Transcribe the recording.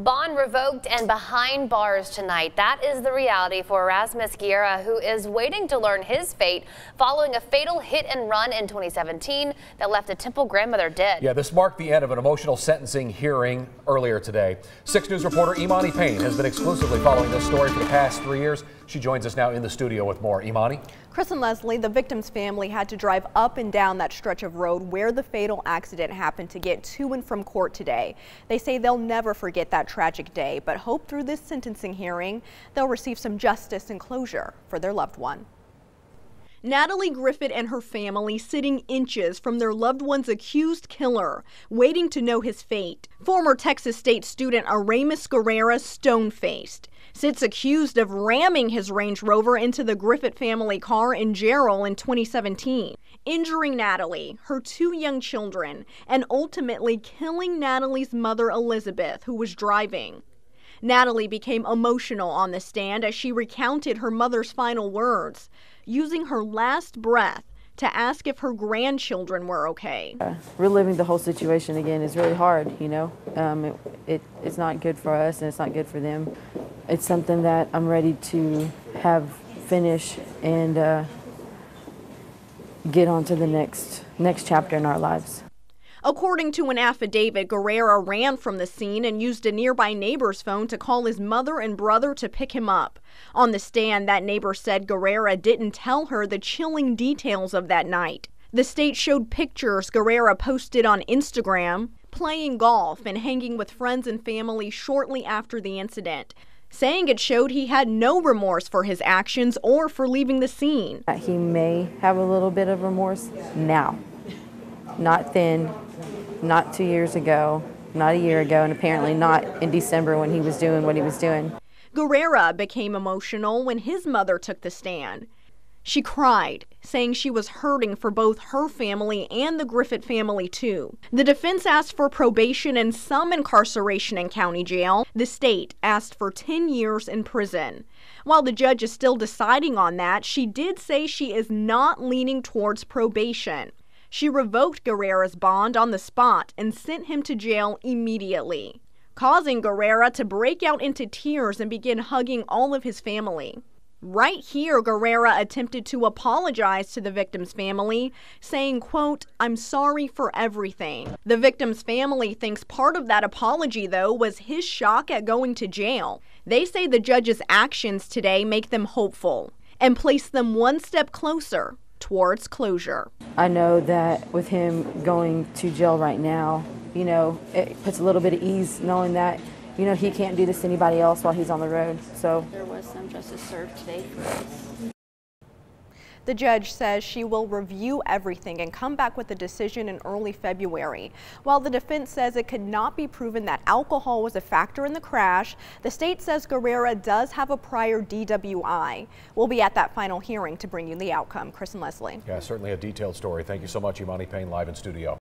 Bond revoked and behind bars tonight. That is the reality for Aramis Guerrera, who is waiting to learn his fate following a fatal hit and run in 2017 that left a Temple grandmother dead. Yeah, this marked the end of an emotional sentencing hearing earlier today. 6 News reporter Imani Payne has been exclusively following this story for the past 3 years. She joins us now in the studio with more. Imani? Chris and Leslie, the victim's family had to drive up and down that stretch of road where the fatal accident happened to get to and from court today. They say they'll never forget that tragic day, but hope through this sentencing hearing they'll receive some justice and closure for their loved one. Natalie Griffith and her family sitting inches from their loved one's accused killer, waiting to know his fate. Former Texas State student Aramis Guerrera, stone-faced, sits accused of ramming his Range Rover into the Griffith family car in Jarrell in 2017, injuring Natalie, her 2 young children, and ultimately killing Natalie's mother Elizabeth, who was driving. Natalie became emotional on the stand as she recounted her mother's final words, using her last breath to ask if her grandchildren were okay. Reliving the whole situation again is really hard, you know. It's not good for us and it's not good for them. It's something that I'm ready to have finish and get on to the next chapter in our lives. According to an affidavit, Guerrera ran from the scene and used a nearby neighbor's phone to call his mother and brother to pick him up. On the stand, that neighbor said Guerrera didn't tell her the chilling details of that night. The state showed pictures Guerrera posted on Instagram, playing golf and hanging with friends and family shortly after the incident, saying it showed he had no remorse for his actions or for leaving the scene. He may have a little bit of remorse now, not then, not 2 years ago, not a year ago, and apparently not in December when he was doing what he was doing. Guerrera became emotional when his mother took the stand. She cried, saying she was hurting for both her family and the Griffith family too. The defense asked for probation and some incarceration in county jail. The state asked for 10 years in prison. While the judge is still deciding on that, she did say she is not leaning towards probation. She revoked Guerrera's bond on the spot and sent him to jail immediately, causing Guerrera to break out into tears and begin hugging all of his family. Right here, Guerrera attempted to apologize to the victim's family, saying, quote, "I'm sorry for everything." The victim's family thinks part of that apology, though, was his shock at going to jail. They say the judge's actions today make them hopeful and place them one step closer towards closure. I know that with him going to jail right now, you know, it puts a little bit of ease knowing that, you know, he can't do this to anybody else while he's on the road. So there was some justice served today for us. The judge says she will review everything and come back with a decision in early February. While the defense says it could not be proven that alcohol was a factor in the crash, the state says Guerrera does have a prior DWI. We'll be at that final hearing to bring you the outcome. Chris and Leslie. Yeah, certainly a detailed story. Thank you so much, Imani Payne, live in studio.